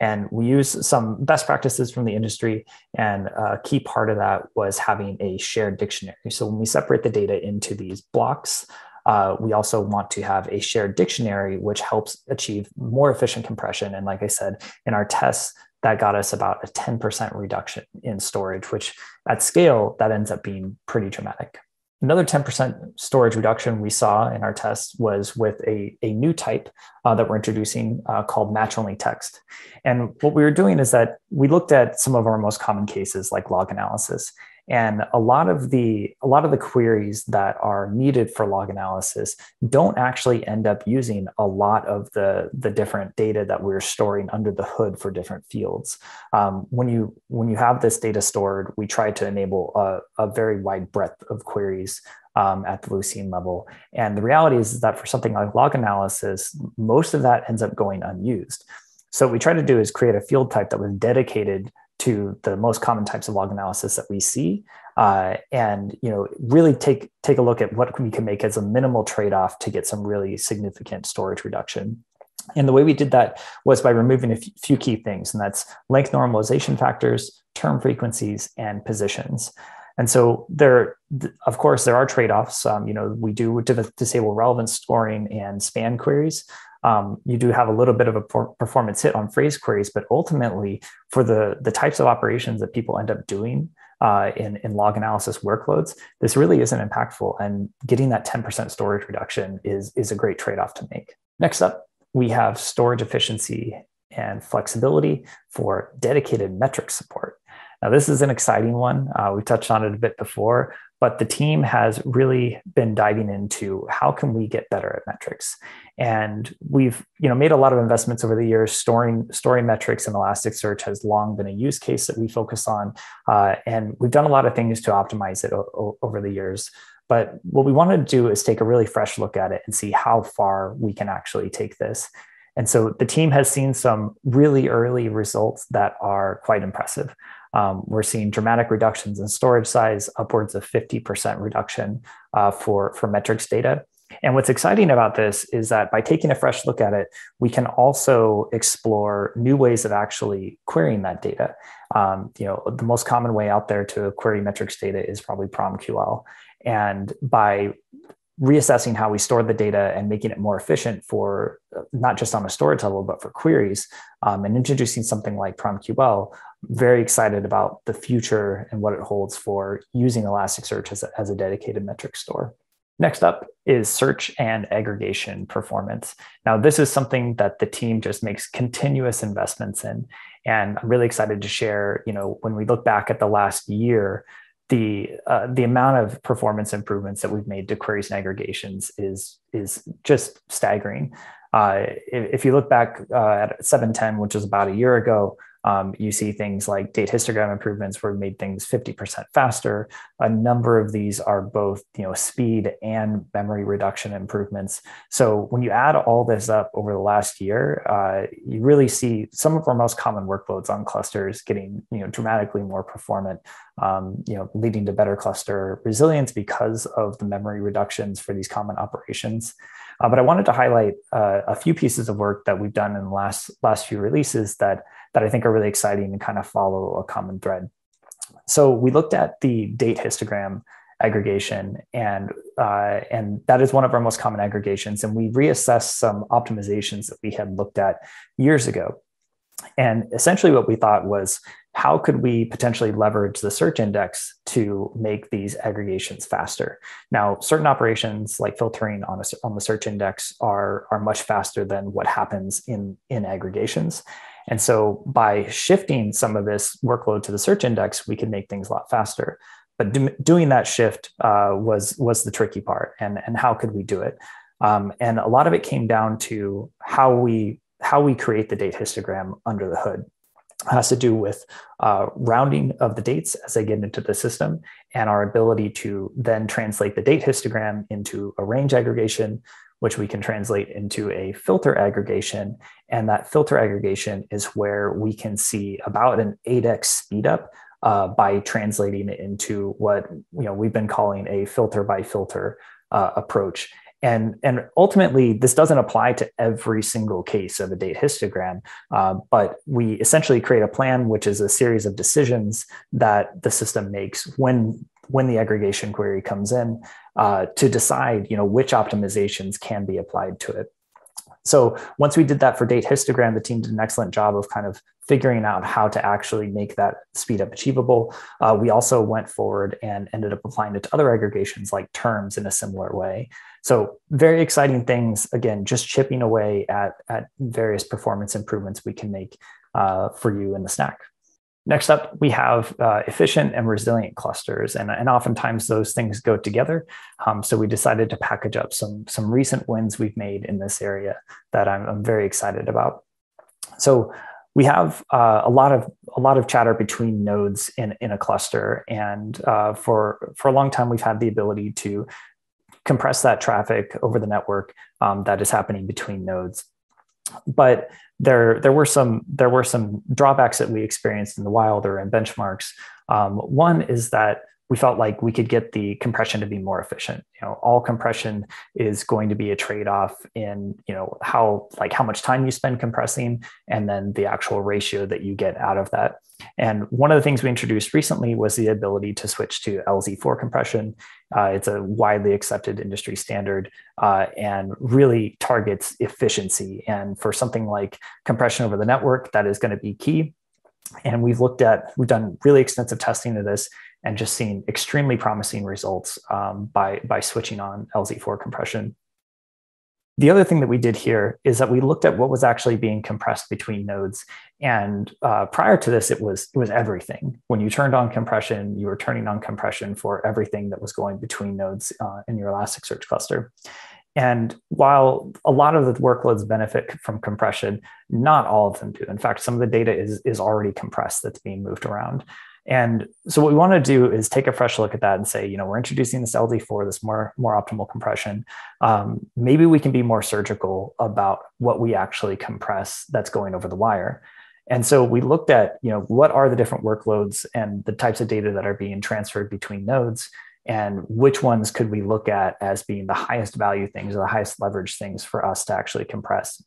And we use some best practices from the industry, and a key part of that was having a shared dictionary. So when we separate the data into these blocks, uh, we also want to have a shared dictionary, which helps achieve more efficient compression. And like I said, in our tests, that got us about a ten percent reduction in storage, which at scale, that ends up being pretty dramatic. Another ten percent storage reduction we saw in our test was with a, a new type uh, that we're introducing uh, called match-only text. And what we were doing is that we looked at some of our most common cases like log analysis. And a lot of the a lot of the queries that are needed for log analysis don't actually end up using a lot of the, the different data that we're storing under the hood for different fields. Um, when you when you have this data stored, we try to enable a, a very wide breadth of queries um, at the Lucene level. And the reality is that for something like log analysis, most of that ends up going unused. So what we try to do is create a field type that was dedicated to the most common types of log analysis that we see, uh, and you know, really take take a look at what we can make as a minimal trade-off to get some really significant storage reduction. And the way we did that was by removing a few key things, and that's length normalization factors, term frequencies, and positions. And so there, of course, there are trade-offs. Um, you know, we do disable relevance scoring and span queries. Um, you do have a little bit of a performance hit on phrase queries, but ultimately for the, the types of operations that people end up doing uh, in, in log analysis workloads, this really isn't impactful. And getting that ten percent storage reduction is, is a great trade-off to make. Next up, we have storage efficiency and flexibility for dedicated metric support. Now, this is an exciting one. Uh, we touched on it a bit before, but the team has really been diving into how can we get better at metrics. And we've you know, made a lot of investments over the years. Storing, storing metrics in Elasticsearch has long been a use case that we focus on. Uh, and we've done a lot of things to optimize it o- over the years. But what we want to do is take a really fresh look at it and see how far we can actually take this. And so the team has seen some really early results that are quite impressive. Um, we're seeing dramatic reductions in storage size, upwards of fifty percent reduction uh, for, for metrics data. And what's exciting about this is that by taking a fresh look at it, we can also explore new ways of actually querying that data. Um, you know, the most common way out there to query metrics data is probably PromQL. And by reassessing how we store the data and making it more efficient for not just on a storage level, but for queries, um, and introducing something like PromQL, very excited about the future and what it holds for using Elasticsearch as a, as a dedicated metric store. Next up is search and aggregation performance. Now, this is something that the team just makes continuous investments in. And I'm really excited to share, you know, when we look back at the last year, the uh, the amount of performance improvements that we've made to queries and aggregations is is just staggering. Uh, if, if you look back uh, at seven ten, which was about a year ago, um, you see things like date histogram improvements where we made things fifty percent faster. A number of these are both you know speed and memory reduction improvements. So when you add all this up over the last year, uh, you really see some of our most common workloads on clusters getting you know dramatically more performant. Um, you know, leading to better cluster resilience because of the memory reductions for these common operations. Uh, but I wanted to highlight uh, a few pieces of work that we've done in the last last few releases that that I think are really exciting and kind of follow a common thread. So we looked at the date histogram aggregation, and uh, and that is one of our most common aggregations. And we reassessed some optimizations that we had looked at years ago. And essentially what we thought was, how could we potentially leverage the search index to make these aggregations faster? Now, certain operations like filtering on, a, on the search index are, are much faster than what happens in, in aggregations. And so by shifting some of this workload to the search index, we can make things a lot faster. But do, doing that shift uh, was, was the tricky part, and, and how could we do it? Um, and a lot of it came down to how we how we create the date histogram under the hood. It has to do with uh, rounding of the dates as they get into the system, and our ability to then translate the date histogram into a range aggregation, which we can translate into a filter aggregation. And that filter aggregation is where we can see about an eight x speed up uh, by translating it into what you know we've been calling a filter by filter uh, approach. And, and ultimately, this doesn't apply to every single case of a date histogram, uh, but we essentially create a plan, which is a series of decisions that the system makes when, when the aggregation query comes in uh, to decide you know, which optimizations can be applied to it. So once we did that for Date Histogram, the team did an excellent job of kind of figuring out how to actually make that speed up achievable. Uh, we also went forward and ended up applying it to other aggregations like terms in a similar way. So very exciting things, again, just chipping away at, at various performance improvements we can make uh, for you in the stack. Next up, we have uh, efficient and resilient clusters, and, and oftentimes those things go together. Um, so we decided to package up some, some recent wins we've made in this area that I'm, I'm very excited about. So we have uh, a lot of a lot of chatter between nodes in, in a cluster, and uh, for, for a long time, we've had the ability to compress that traffic over the network um, that is happening between nodes. But there, there were some there were some drawbacks that we experienced in the wild or in benchmarks. Um, one is that we felt like we could get the compression to be more efficient. You know, all compression is going to be a trade-off in, you know, how like how much time you spend compressing and then the actual ratio that you get out of that. And one of the things we introduced recently was the ability to switch to L Z four compression. Uh, it's a widely accepted industry standard uh, and really targets efficiency. And for something like compression over the network, that is going to be key. And we've looked at, we've done really extensive testing of this and just seen extremely promising results um, by, by switching on L Z four compression. The other thing that we did here is that we looked at what was actually being compressed between nodes. And uh, prior to this, it was, it was everything. When you turned on compression, you were turning on compression for everything that was going between nodes uh, in your Elasticsearch cluster. And while a lot of the workloads benefit from compression, not all of them do. In fact, some of the data is, is already compressed that's being moved around. And so what we want to do is take a fresh look at that and say, you know, we're introducing this L Z four, this more, more optimal compression. Um, maybe we can be more surgical about what we actually compress that's going over the wire. And so we looked at, you know, what are the different workloads and the types of data that are being transferred between nodes, and which ones could we look at as being the highest value things or the highest leverage things for us to actually compress.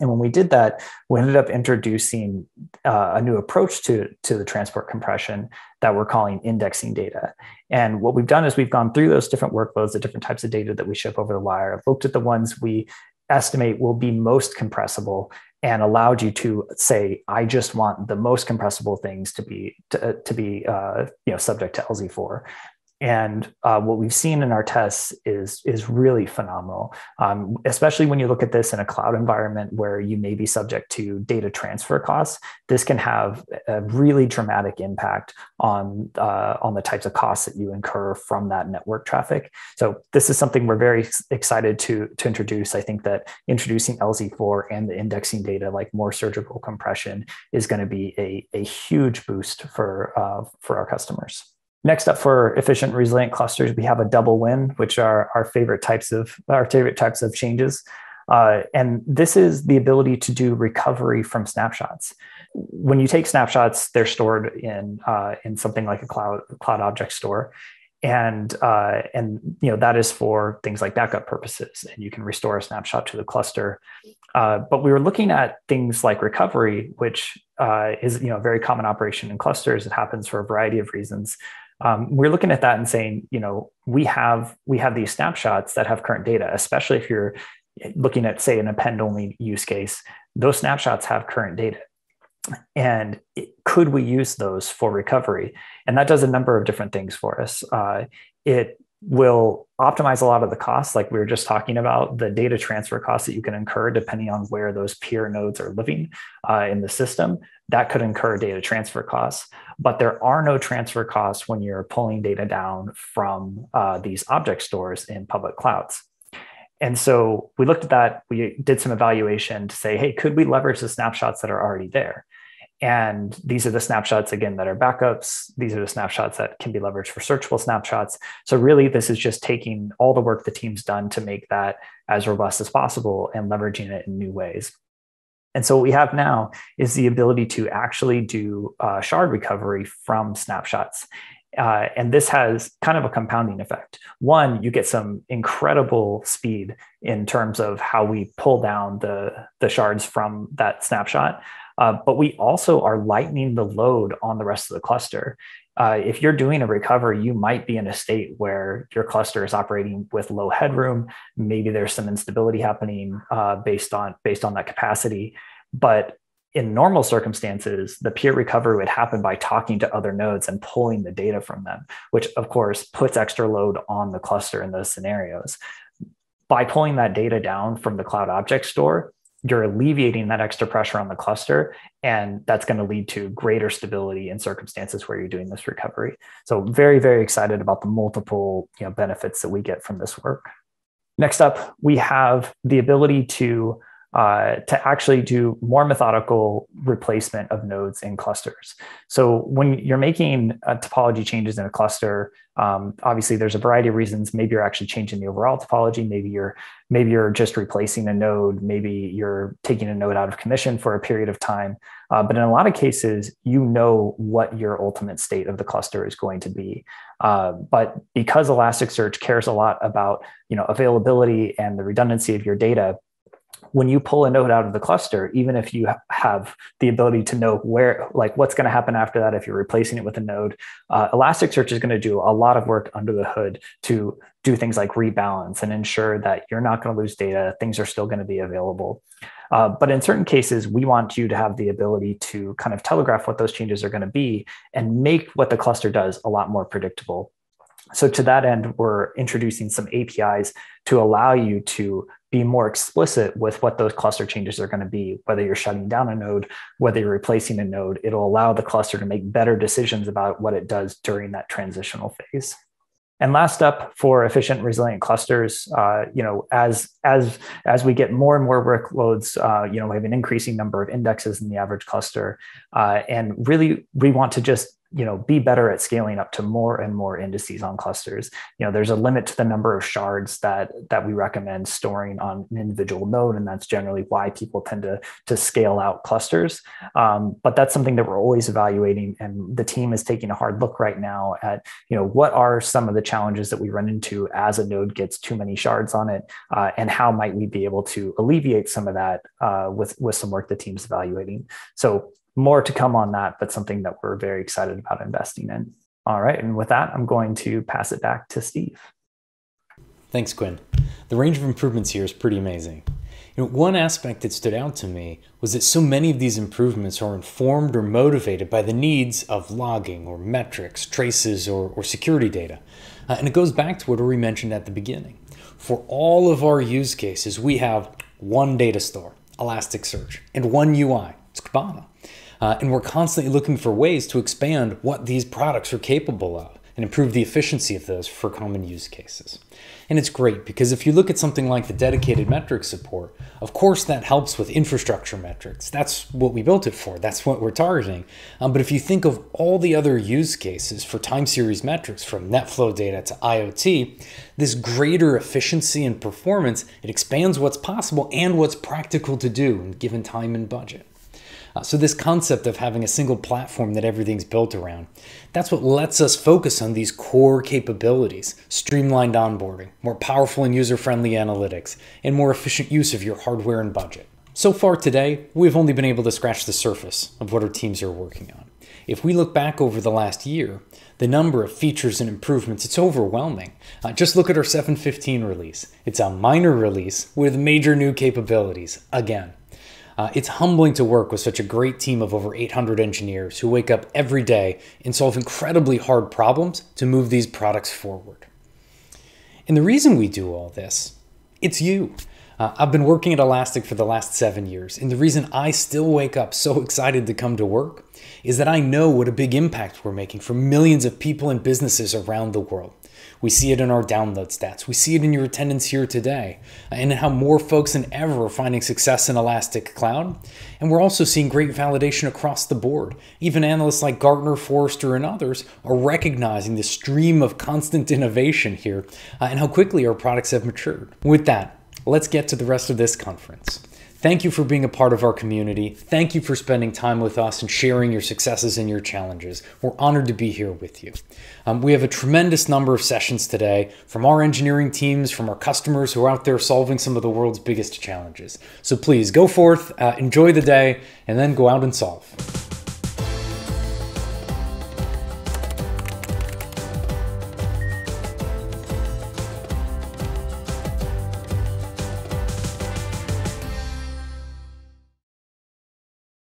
And when we did that, we ended up introducing uh, a new approach to, to the transport compression that we're calling indexing data. And what we've done is we've gone through those different workloads, the different types of data that we ship over the wire, looked at the ones we estimate will be most compressible, and allowed you to say, I just want the most compressible things to be, to, to be uh, you know, subject to L Z four. And uh, what we've seen in our tests is, is really phenomenal, um, especially when you look at this in a cloud environment where you may be subject to data transfer costs. This can have a really dramatic impact on, uh, on the types of costs that you incur from that network traffic. So this is something we're very excited to, to introduce. I think that introducing L Z four and the indexing data, like more surgical compression, is going to be a, a huge boost for, uh, for our customers. Next up for efficient resilient clusters, we have a double win, which are our favorite types of our favorite types of changes. Uh, and this is the ability to do recovery from snapshots. When you take snapshots, they're stored in uh, in something like a cloud cloud object store. And uh, and you know that is for things like backup purposes, and you can restore a snapshot to the cluster. Uh, but we were looking at things like recovery, which uh, is you know a very common operation in clusters. It happens for a variety of reasons. Um, we're looking at that and saying, you know, we have we have these snapshots that have current data, especially if you're looking at, say, an append-only use case. Those snapshots have current data. And it, could we use those for recovery? And that does a number of different things for us. Uh, it will optimize a lot of the costs, like we were just talking about, the data transfer costs that you can incur depending on where those peer nodes are living uh, in the system. That could incur data transfer costs, but there are no transfer costs when you're pulling data down from uh, these object stores in public clouds. And so we looked at that, we did some evaluation to say, hey, could we leverage the snapshots that are already there? And these are the snapshots, again, that are backups. These are the snapshots that can be leveraged for searchable snapshots. So really, this is just taking all the work the team's done to make that as robust as possible and leveraging it in new ways. And so what we have now is the ability to actually do uh, shard recovery from snapshots. Uh, and this has kind of a compounding effect. One, you get some incredible speed in terms of how we pull down the, the shards from that snapshot. Uh, but we also are lightening the load on the rest of the cluster. Uh, if you're doing a recovery, you might be in a state where your cluster is operating with low headroom. Maybe there's some instability happening uh, based on based on that capacity. But in normal circumstances, the peer recovery would happen by talking to other nodes and pulling the data from them, which of course puts extra load on the cluster in those scenarios. By pulling that data down from the cloud object store, you're alleviating that extra pressure on the cluster, and that's going to lead to greater stability in circumstances where you're doing this recovery. So very, very excited about the multiple you know, benefits that we get from this work. Next up, we have the ability to Uh, to actually do more methodical replacement of nodes in clusters. So when you're making uh, topology changes in a cluster, um, obviously there's a variety of reasons. Maybe you're actually changing the overall topology. Maybe you're maybe you're just replacing a node. Maybe you're taking a node out of commission for a period of time. Uh, but in a lot of cases, you know what your ultimate state of the cluster is going to be. Uh, but because Elasticsearch cares a lot about you know availability and the redundancy of your data, when you pull a node out of the cluster, even if you have the ability to know where, like what's going to happen after that, if you're replacing it with a node, uh, Elasticsearch is going to do a lot of work under the hood to do things like rebalance and ensure that you're not going to lose data. Things are still going to be available. Uh, but in certain cases, we want you to have the ability to kind of telegraph what those changes are going to be and make what the cluster does a lot more predictable. So to that end, we're introducing some A P Is to allow you to be more explicit with what those cluster changes are going to be, whether you're shutting down a node, whether you're replacing a node. It'll allow the cluster to make better decisions about what it does during that transitional phase. And last up, for efficient, resilient clusters, uh, you know, as as as we get more and more workloads, uh, you know, we have an increasing number of indexes in the average cluster, uh, and really we want to just you know, be better at scaling up to more and more indices on clusters. You know, there's a limit to the number of shards that that we recommend storing on an individual node, and that's generally why people tend to to scale out clusters. Um, but that's something that we're always evaluating, and the team is taking a hard look right now at you know what are some of the challenges that we run into as a node gets too many shards on it, uh, and how might we be able to alleviate some of that uh, with with some work the team's evaluating. So, more to come on that, but something that we're very excited about investing in. All right, and with that, I'm going to pass it back to Steve. Thanks, Quin. The range of improvements here is pretty amazing. You know, one aspect that stood out to me was that so many of these improvements are informed or motivated by the needs of logging or metrics, traces, or, or security data. Uh, and it goes back to what Uri mentioned at the beginning. For all of our use cases, we have one data store, Elasticsearch, and one U I, it's Kibana. Uh, and we're constantly looking for ways to expand what these products are capable of and improve the efficiency of those for common use cases. And it's great because if you look at something like the dedicated metrics support, of course that helps with infrastructure metrics. That's what we built it for. That's what we're targeting. Um, but if you think of all the other use cases for time series metrics, from NetFlow data to IoT, this greater efficiency and performance, it expands what's possible and what's practical to do in given time and budget. So this concept of having a single platform that everything's built around, that's what lets us focus on these core capabilities: streamlined onboarding, more powerful and user-friendly analytics, and more efficient use of your hardware and budget. So far today, we've only been able to scratch the surface of what our teams are working on. If we look back over the last year, the number of features and improvements, it's overwhelming. Uh, just look at our seven fifteen release. It's a minor release with major new capabilities, again. Uh, it's humbling to work with such a great team of over eight hundred engineers who wake up every day and solve incredibly hard problems to move these products forward. And the reason we do all this, it's you. Uh, I've been working at Elastic for the last seven years, and the reason I still wake up so excited to come to work is that I know what a big impact we're making for millions of people and businesses around the world. We see it in our download stats. We see it in your attendance here today, and in how more folks than ever are finding success in Elastic Cloud. And we're also seeing great validation across the board. Even analysts like Gartner, Forrester, and others are recognizing the stream of constant innovation here, uh, and how quickly our products have matured. With that, let's get to the rest of this conference. Thank you for being a part of our community. Thank you for spending time with us and sharing your successes and your challenges. We're honored to be here with you. Um, we have a tremendous number of sessions today from our engineering teams, from our customers who are out there solving some of the world's biggest challenges. So please go forth, uh, enjoy the day, and then go out and solve.